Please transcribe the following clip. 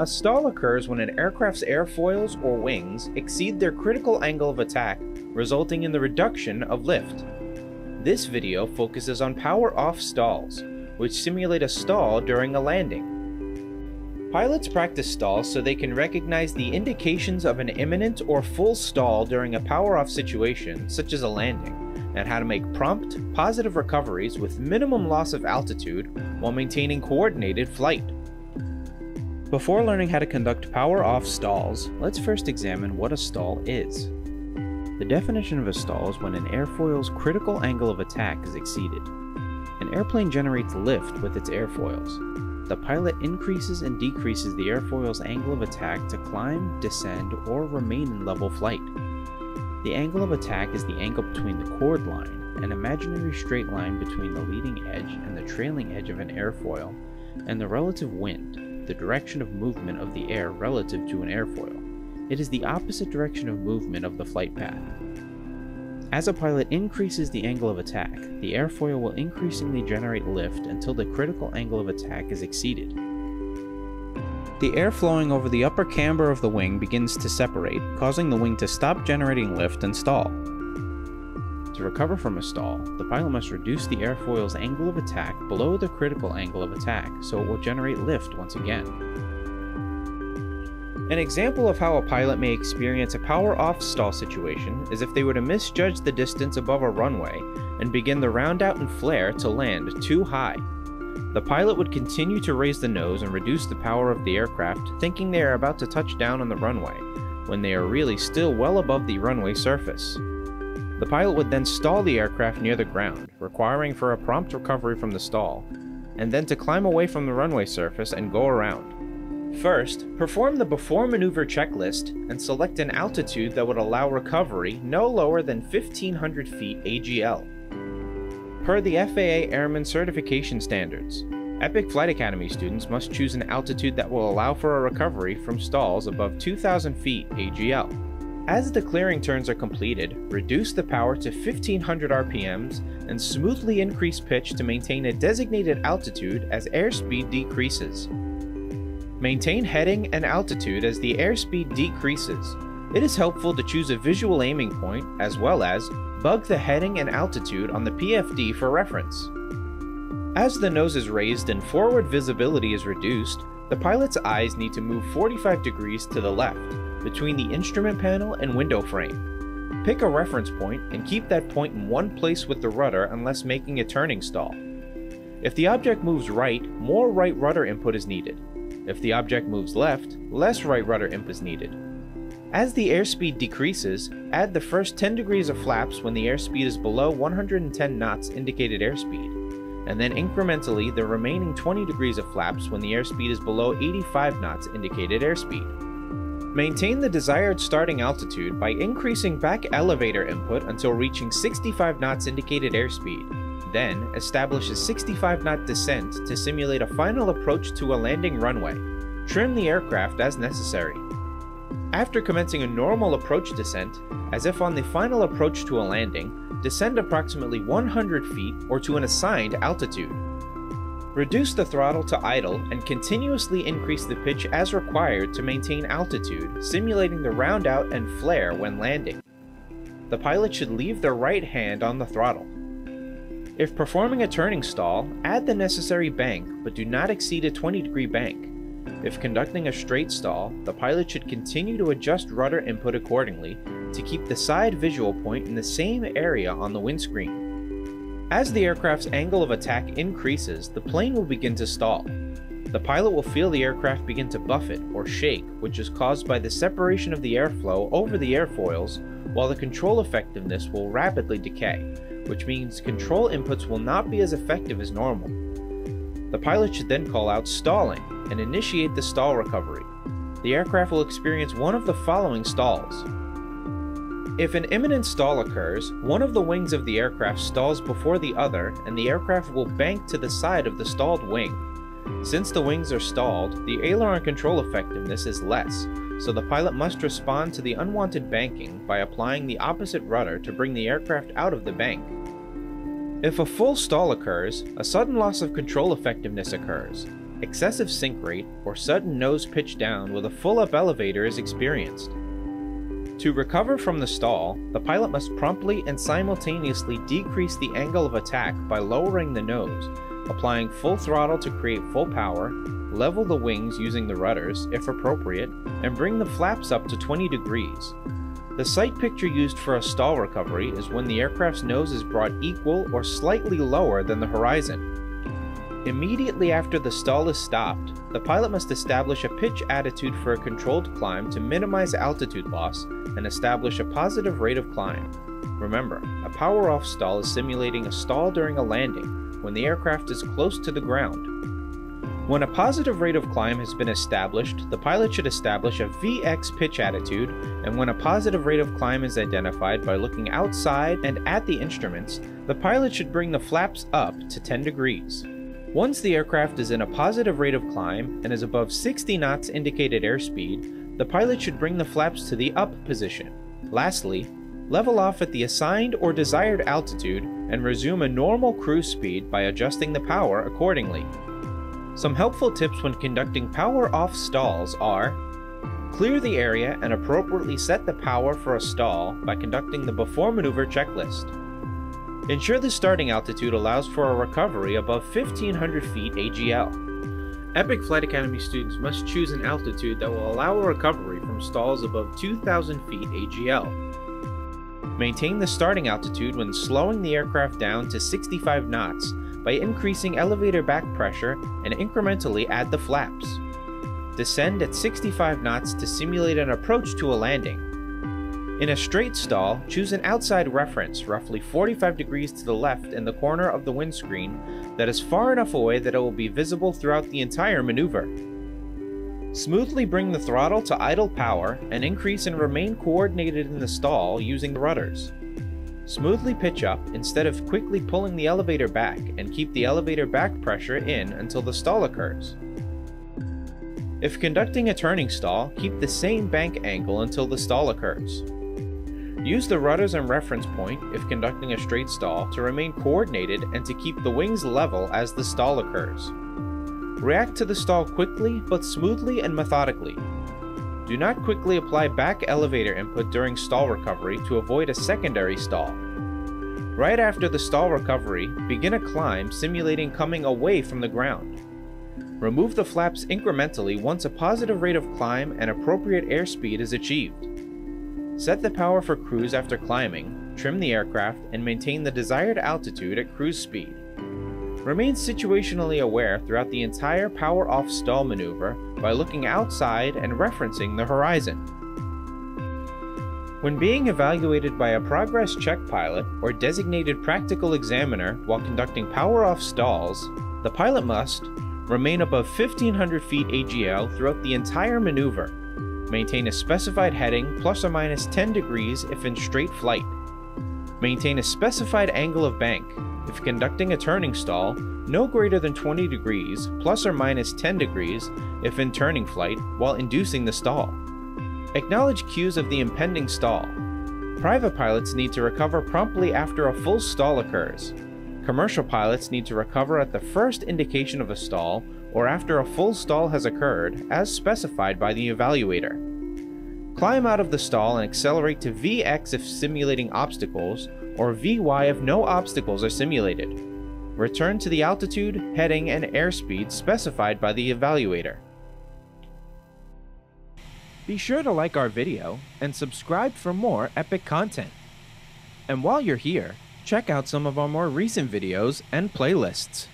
A stall occurs when an aircraft's airfoils or wings exceed their critical angle of attack, resulting in the reduction of lift. This video focuses on power-off stalls, which simulate a stall during a landing. Pilots practice stalls so they can recognize the indications of an imminent or full stall during a power-off situation, such as a landing, and how to make prompt, positive recoveries with minimum loss of altitude while maintaining coordinated flight. Before learning how to conduct power-off stalls, let's first examine what a stall is. The definition of a stall is when an airfoil's critical angle of attack is exceeded. An airplane generates lift with its airfoils. The pilot increases and decreases the airfoil's angle of attack to climb, descend, or remain in level flight. The angle of attack is the angle between the chord line, an imaginary straight line between the leading edge and the trailing edge of an airfoil, and the relative wind, the direction of movement of the air relative to an airfoil. It is the opposite direction of movement of the flight path. As a pilot increases the angle of attack, the airfoil will increasingly generate lift until the critical angle of attack is exceeded. The air flowing over the upper camber of the wing begins to separate, causing the wing to stop generating lift and stall. To recover from a stall, the pilot must reduce the airfoil's angle of attack below the critical angle of attack, so it will generate lift once again. An example of how a pilot may experience a power-off stall situation is if they were to misjudge the distance above a runway and begin the round-out and flare to land too high. The pilot would continue to raise the nose and reduce the power of the aircraft, thinking they are about to touch down on the runway, when they are really still well above the runway surface. The pilot would then stall the aircraft near the ground, requiring for a prompt recovery from the stall, and then to climb away from the runway surface and go around. First, perform the before maneuver checklist and select an altitude that would allow recovery no lower than 1,500 feet AGL. Per the FAA Airman Certification Standards, Epic Flight Academy students must choose an altitude that will allow for a recovery from stalls above 2,000 feet AGL. As the clearing turns are completed, reduce the power to 1,500 RPMs and smoothly increase pitch to maintain a designated altitude as airspeed decreases. Maintain heading and altitude as the airspeed decreases. It is helpful to choose a visual aiming point as well as bug the heading and altitude on the PFD for reference. As the nose is raised and forward visibility is reduced, the pilot's eyes need to move 45 degrees to the left, between the instrument panel and window frame. Pick a reference point and keep that point in one place with the rudder unless making a turning stall. If the object moves right, more right rudder input is needed. If the object moves left, less right rudder input is needed. As the airspeed decreases, add the first 10 degrees of flaps when the airspeed is below 110 knots indicated airspeed, and then incrementally the remaining 20 degrees of flaps when the airspeed is below 85 knots indicated airspeed. Maintain the desired starting altitude by increasing back elevator input until reaching 65 knots indicated airspeed, then establish a 65 knot descent to simulate a final approach to a landing runway. Trim the aircraft as necessary. After commencing a normal approach descent, as if on the final approach to a landing, descend approximately 100 feet or to an assigned altitude. Reduce the throttle to idle and continuously increase the pitch as required to maintain altitude, simulating the round out and flare when landing. The pilot should leave their right hand on the throttle. If performing a turning stall, add the necessary bank, but do not exceed a 20 degree bank. If conducting a straight stall, the pilot should continue to adjust rudder input accordingly to keep the side visual point in the same area on the windscreen. As the aircraft's angle of attack increases, the plane will begin to stall. The pilot will feel the aircraft begin to buffet or shake, which is caused by the separation of the airflow over the airfoils, while the control effectiveness will rapidly decay, which means control inputs will not be as effective as normal. The pilot should then call out stalling and initiate the stall recovery. The aircraft will experience one of the following stalls. If an imminent stall occurs, one of the wings of the aircraft stalls before the other and the aircraft will bank to the side of the stalled wing. Since the wings are stalled, the aileron control effectiveness is less, so the pilot must respond to the unwanted banking by applying the opposite rudder to bring the aircraft out of the bank. If a full stall occurs, a sudden loss of control effectiveness occurs. excessive sink rate, or sudden nose pitch down with a full-up elevator is experienced. To recover from the stall, the pilot must promptly and simultaneously decrease the angle of attack by lowering the nose, applying full throttle to create full power, level the wings using the rudders, if appropriate, and bring the flaps up to 20 degrees. The sight picture used for a stall recovery is when the aircraft's nose is brought equal or slightly lower than the horizon. Immediately after the stall is stopped, the pilot must establish a pitch attitude for a controlled climb to minimize altitude loss and establish a positive rate of climb. Remember, a power-off stall is simulating a stall during a landing when the aircraft is close to the ground. When a positive rate of climb has been established, the pilot should establish a VX pitch attitude, and when a positive rate of climb is identified by looking outside and at the instruments, the pilot should bring the flaps up to 10 degrees. Once the aircraft is in a positive rate of climb and is above 60 knots indicated airspeed, the pilot should bring the flaps to the up position. Lastly, level off at the assigned or desired altitude and resume a normal cruise speed by adjusting the power accordingly. Some helpful tips when conducting power-off stalls are: clear the area and appropriately set the power for a stall by conducting the before maneuver checklist. Ensure the starting altitude allows for a recovery above 1,500 feet AGL. Epic Flight Academy students must choose an altitude that will allow a recovery from stalls above 2,000 feet AGL. Maintain the starting altitude when slowing the aircraft down to 65 knots. By increasing elevator back pressure and incrementally add the flaps. Descend at 65 knots to simulate an approach to a landing. In a straight stall, choose an outside reference, roughly 45 degrees to the left in the corner of the windscreen, that is far enough away that it will be visible throughout the entire maneuver. Smoothly bring the throttle to idle power and increase and remain coordinated in the stall using the rudders. Smoothly pitch up instead of quickly pulling the elevator back, and keep the elevator back pressure in until the stall occurs. If conducting a turning stall, keep the same bank angle until the stall occurs. Use the rudders and reference point, if conducting a straight stall, to remain coordinated and to keep the wings level as the stall occurs. React to the stall quickly but smoothly and methodically. Do not quickly apply back elevator input during stall recovery to avoid a secondary stall. Right after the stall recovery, begin a climb simulating coming away from the ground. Remove the flaps incrementally once a positive rate of climb and appropriate airspeed is achieved. Set the power for cruise after climbing, trim the aircraft, and maintain the desired altitude at cruise speed. Remain situationally aware throughout the entire power-off stall maneuver by looking outside and referencing the horizon. When being evaluated by a progress check pilot or designated practical examiner while conducting power-off stalls, the pilot must remain above 1,500 feet AGL throughout the entire maneuver, maintain a specified heading plus or minus 10 degrees if in straight flight, maintain a specified angle of bank. If conducting a turning stall, no greater than 20 degrees, plus or minus 10 degrees, if in turning flight, while inducing the stall. Acknowledge cues of the impending stall. Private pilots need to recover promptly after a full stall occurs. Commercial pilots need to recover at the first indication of a stall or after a full stall has occurred, as specified by the evaluator. Climb out of the stall and accelerate to VX if simulating obstacles, or Vy if no obstacles are simulated. Return to the altitude, heading, and airspeed specified by the evaluator. Be sure to like our video and subscribe for more epic content. And while you're here, check out some of our more recent videos and playlists.